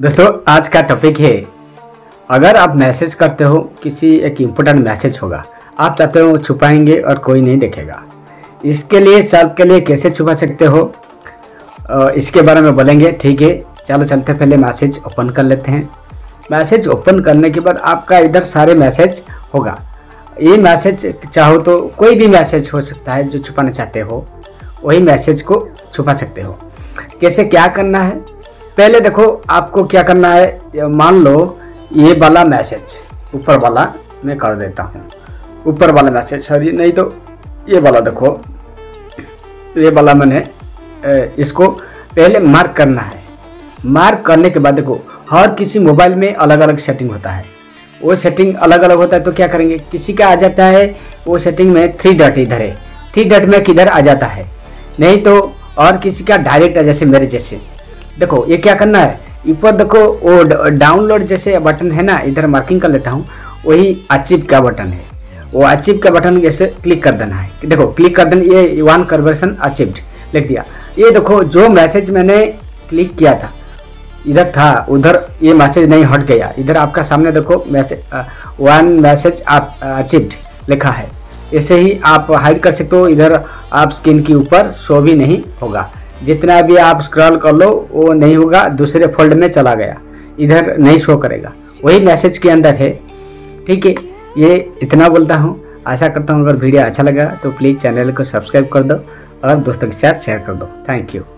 दोस्तों आज का टॉपिक है, अगर आप मैसेज करते हो किसी एक इम्पोर्टेंट मैसेज होगा, आप चाहते हो छुपाएंगे और कोई नहीं देखेगा। इसके लिए सर्फ के लिए कैसे छुपा सकते हो इसके बारे में बोलेंगे। ठीक है, चलो चलते, पहले मैसेज ओपन कर लेते हैं। मैसेज ओपन करने के बाद आपका इधर सारे मैसेज होगा। ये मैसेज चाहो तो कोई भी मैसेज हो सकता है, जो छुपाना चाहते हो वही मैसेज को छुपा सकते हो। कैसे क्या करना है, पहले देखो आपको क्या करना है। मान लो ये वाला मैसेज ऊपर वाला मैं कर देता हूँ, ऊपर वाला मैसेज सॉरी, नहीं तो ये वाला देखो, ये वाला मैंने इसको पहले मार्क करना है। मार्क करने के बाद देखो हर किसी मोबाइल में अलग अलग सेटिंग होता है, वो सेटिंग अलग अलग होता है। तो क्या करेंगे, किसी का आ जाता है वो सेटिंग में 3 डॉट, इधर है 3 डॉट में किधर आ जाता है, नहीं तो और किसी का डायरेक्ट जैसे मेरे जैसे। देखो ये क्या करना है, ऊपर देखो वो डाउनलोड जैसे बटन है ना, इधर मार्किंग कर लेता हूँ, वही अचीव का बटन है, वो अचीव का बटन जैसे क्लिक कर देना है। देखो क्लिक कर देना, ये 1 कन्वर्सन अचीव्ड लिख दिया। ये देखो जो मैसेज मैंने क्लिक किया था इधर था, उधर ये मैसेज नहीं हट गया, इधर आपका सामने देखो मैसेज 1 मैसेज आप अचीव्ड लिखा है। ऐसे ही आप हाइड कर सकते हो, इधर आप स्क्रीन के ऊपर शो भी नहीं होगा, जितना भी आप स्क्रॉल कर लो वो नहीं होगा, दूसरे फोल्ड में चला गया, इधर नहीं शो करेगा, वही मैसेज के अंदर है। ठीक है, ये इतना बोलता हूँ। आशा करता हूँ अगर वीडियो अच्छा लगा तो प्लीज़ चैनल को सब्सक्राइब कर दो और दोस्तों के साथ शेयर कर दो। Thank you.